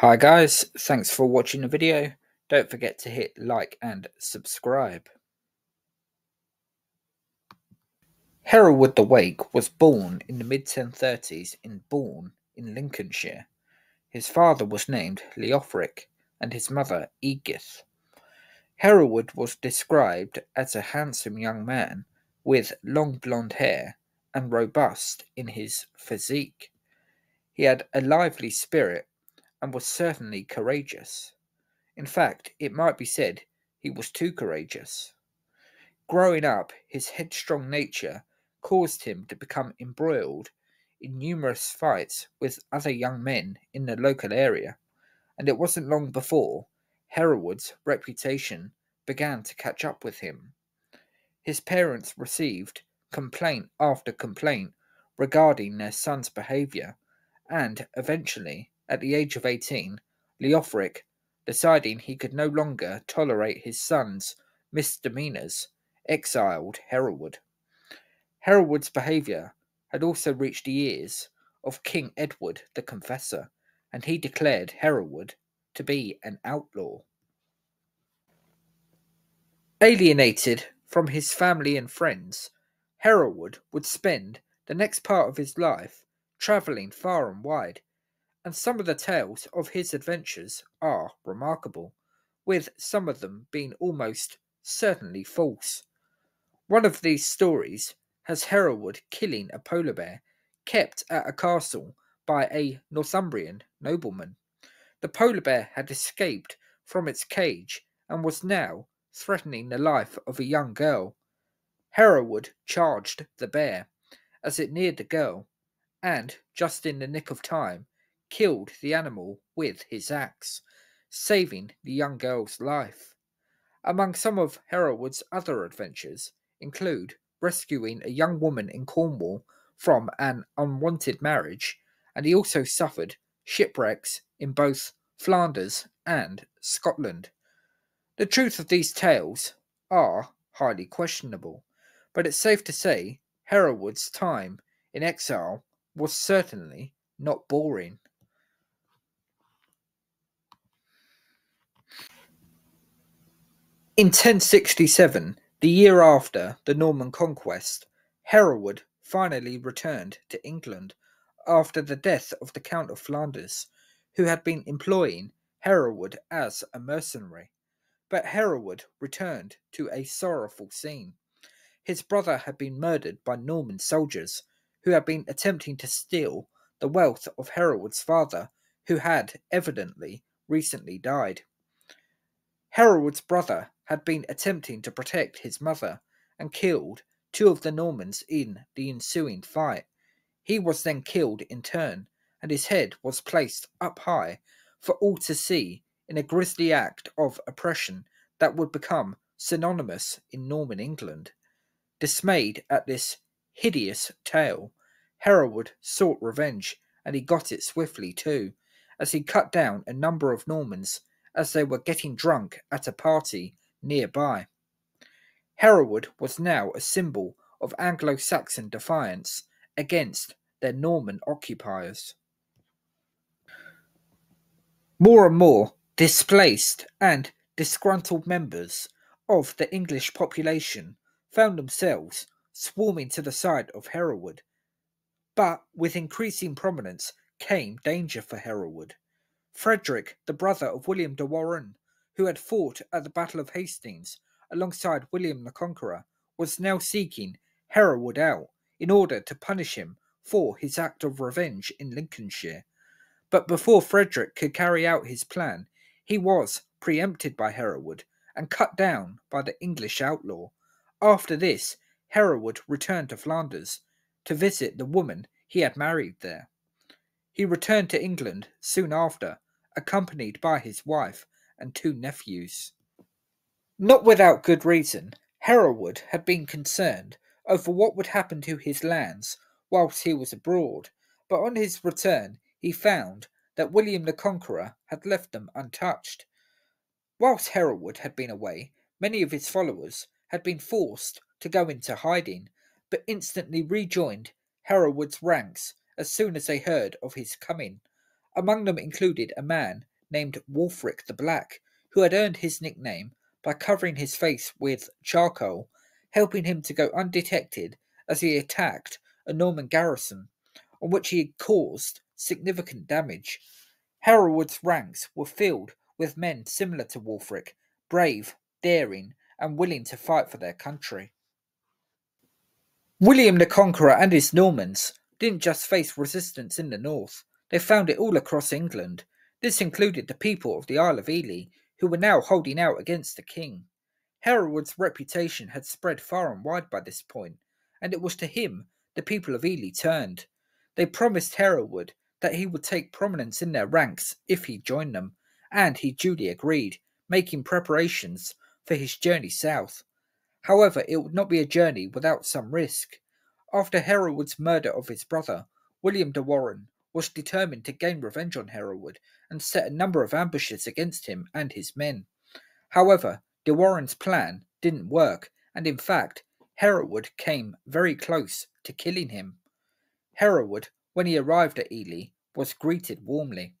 Hi guys, thanks for watching the video. Don't forget to hit like and subscribe. Hereward the Wake was born in the mid-1030s in Bourne in Lincolnshire. His father was named Leofric and his mother Edith. Hereward was described as a handsome young man with long blonde hair and robust in his physique. He had a lively spirit and was certainly courageous. In fact, it might be said he was too courageous. Growing up, his headstrong nature caused him to become embroiled in numerous fights with other young men in the local area, and it wasn't long before Hereward's reputation began to catch up with him. His parents received complaint after complaint regarding their son's behaviour, and eventually, at the age of 18, Leofric, deciding he could no longer tolerate his son's misdemeanours, exiled Hereward. Hereward's behaviour had also reached the ears of King Edward the Confessor, and he declared Hereward to be an outlaw. Alienated from his family and friends, Hereward would spend the next part of his life travelling far and wide, and some of the tales of his adventures are remarkable, with some of them being almost certainly false. One of these stories has Hereward killing a polar bear kept at a castle by a Northumbrian nobleman. The polar bear had escaped from its cage and was now threatening the life of a young girl. Hereward charged the bear as it neared the girl, and just in the nick of time, killed the animal with his axe, saving the young girl's life. Among some of Hereward's other adventures include rescuing a young woman in Cornwall from an unwanted marriage, and he also suffered shipwrecks in both Flanders and Scotland. The truth of these tales are highly questionable, but it's safe to say Hereward's time in exile was certainly not boring. In 1067, the year after the Norman conquest, Hereward finally returned to England after the death of the Count of Flanders, who had been employing Hereward as a mercenary. But Hereward returned to a sorrowful scene. His brother had been murdered by Norman soldiers who had been attempting to steal the wealth of Hereward's father, who had evidently recently died. Hereward's brother had been attempting to protect his mother and killed two of the Normans in the ensuing fight. He was then killed in turn, and his head was placed up high for all to see in a grisly act of oppression that would become synonymous in Norman England. Dismayed at this hideous tale, Hereward sought revenge, and he got it swiftly too, as he cut down a number of Normans as they were getting drunk at a party nearby. Hereward was now a symbol of Anglo-Saxon defiance against their Norman occupiers. More and more displaced and disgruntled members of the English population found themselves swarming to the side of Hereward, but with increasing prominence came danger for Hereward. Frederick, the brother of William de Warenne, who had fought at the Battle of Hastings alongside William the Conqueror, was now seeking Hereward out in order to punish him for his act of revenge in Lincolnshire. But before Frederick could carry out his plan, he was preempted by Hereward and cut down by the English outlaw. After this, Hereward returned to Flanders to visit the woman he had married there. He returned to England soon after, accompanied by his wife and two nephews. Not without good reason, Hereward had been concerned over what would happen to his lands whilst he was abroad, but on his return he found that William the Conqueror had left them untouched. Whilst Hereward had been away, many of his followers had been forced to go into hiding, but instantly rejoined Hereward's ranks as soon as they heard of his coming. Among them included a man named Wulfric the Black, who had earned his nickname by covering his face with charcoal, helping him to go undetected as he attacked a Norman garrison, on which he had caused significant damage. Hereward's ranks were filled with men similar to Wulfric, brave, daring, and willing to fight for their country. William the Conqueror and his Normans didn't just face resistance in the north, they found it all across England. This included the people of the Isle of Ely, who were now holding out against the king. Hereward's reputation had spread far and wide by this point, and it was to him the people of Ely turned. They promised Hereward that he would take prominence in their ranks if he joined them, and he duly agreed, making preparations for his journey south. However, it would not be a journey without some risk. After Hereward's murder of his brother, William de Warenne was determined to gain revenge on Hereward and set a number of ambushes against him and his men. However, de Warrenne's plan didn't work, and in fact, Hereward came very close to killing him. Hereward, when he arrived at Ely, was greeted warmly.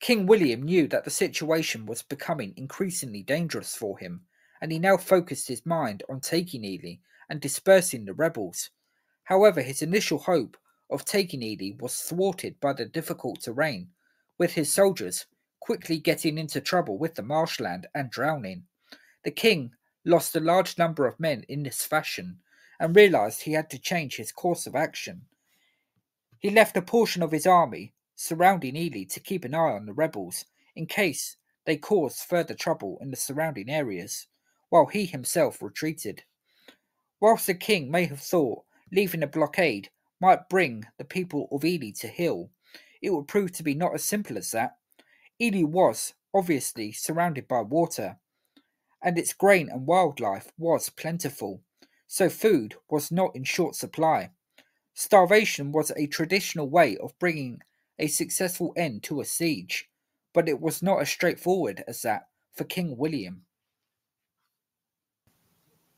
King William knew that the situation was becoming increasingly dangerous for him, and he now focused his mind on taking Ely and dispersing the rebels. However, his initial hope of taking Ely was thwarted by the difficult terrain, with his soldiers quickly getting into trouble with the marshland and drowning. The king lost a large number of men in this fashion, and realised he had to change his course of action. He left a portion of his army surrounding Ely to keep an eye on the rebels, in case they caused further trouble in the surrounding areas, while he himself retreated. Whilst the king may have thought leaving a blockade might bring the people of Ely to heel, it would prove to be not as simple as that. Ely was obviously surrounded by water, and its grain and wildlife was plentiful, so food was not in short supply. Starvation was a traditional way of bringing a successful end to a siege, but it was not as straightforward as that for King William.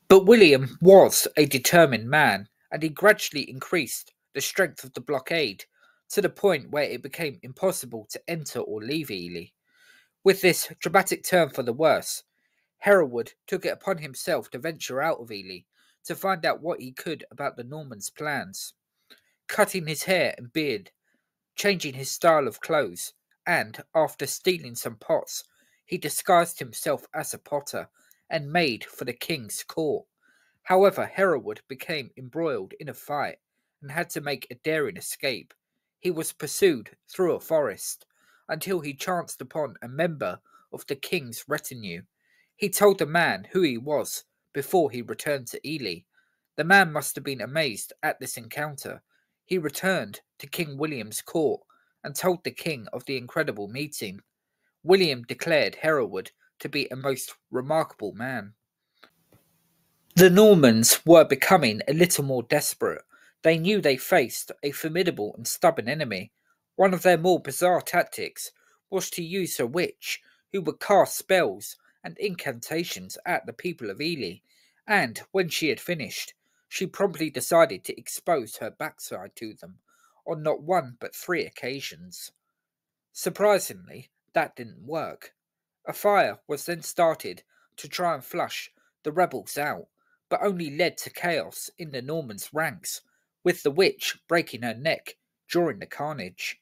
But William was a determined man, and he gradually increased the strength of the blockade to the point where it became impossible to enter or leave Ely. With this dramatic turn for the worse, Hereward took it upon himself to venture out of Ely to find out what he could about the Normans' plans, cutting his hair and beard, changing his style of clothes, and, after stealing some pots, he disguised himself as a potter and made for the king's court. However, Hereward became embroiled in a fight and had to make a daring escape. He was pursued through a forest until he chanced upon a member of the king's retinue. He told the man who he was before he returned to Ely. The man must have been amazed at this encounter. He returned to King William's court and told the king of the incredible meeting. William declared Hereward to be a most remarkable man. The Normans were becoming a little more desperate. They knew they faced a formidable and stubborn enemy. One of their more bizarre tactics was to use a witch who would cast spells and incantations at the people of Ely, and when she had finished, she promptly decided to expose her backside to them on not one but 3 occasions. Surprisingly, that didn't work. A fire was then started to try and flush the rebels out, but only led to chaos in the Normans' ranks, with the witch breaking her neck during the carnage.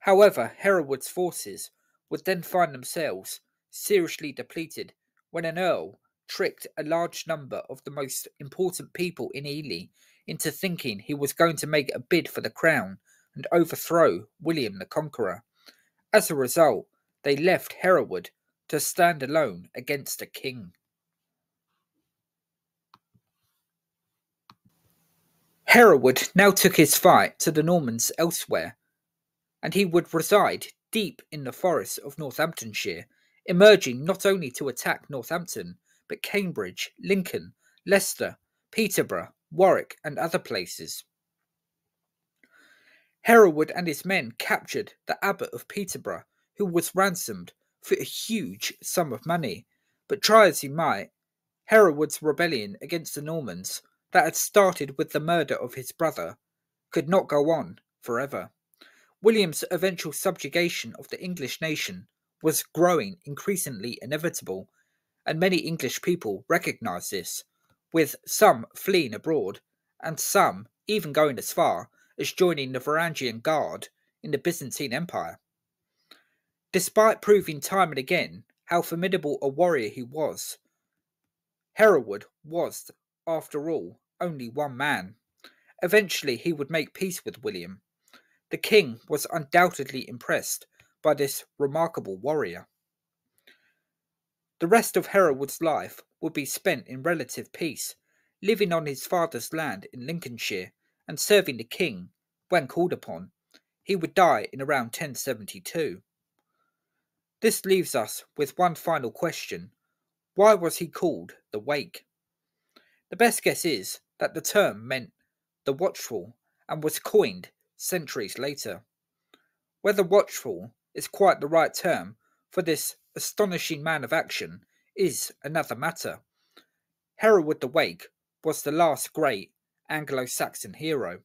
However, Hereward's forces would then find themselves seriously depleted when an earl tricked a large number of the most important people in Ely into thinking he was going to make a bid for the crown and overthrow William the Conqueror. As a result, they left Hereward to stand alone against a king. Hereward now took his fight to the Normans elsewhere, and he would reside deep in the forests of Northamptonshire, emerging not only to attack Northampton, but Cambridge, Lincoln, Leicester, Peterborough, Warwick and other places. Hereward and his men captured the abbot of Peterborough, who was ransomed for a huge sum of money, but try as he might, Hereward's rebellion against the Normans that had started with the murder of his brother could not go on forever. William's eventual subjugation of the English nation was growing increasingly inevitable, and many English people recognised this, with some fleeing abroad, and some even going as far as joining the Varangian Guard in the Byzantine Empire. Despite proving time and again how formidable a warrior he was, Hereward was, after all, only one man. Eventually he would make peace with William. The king was undoubtedly impressed by this remarkable warrior. The rest of Hereward's life would be spent in relative peace, living on his father's land in Lincolnshire and serving the king when called upon. He would die in around 1072. This leaves us with one final question. Why was he called the Wake? The best guess is that the term meant the watchful and was coined centuries later. Whether watchful is quite the right term for this astonishing man of action is another matter. Hereward the Wake was the last great Anglo-Saxon hero.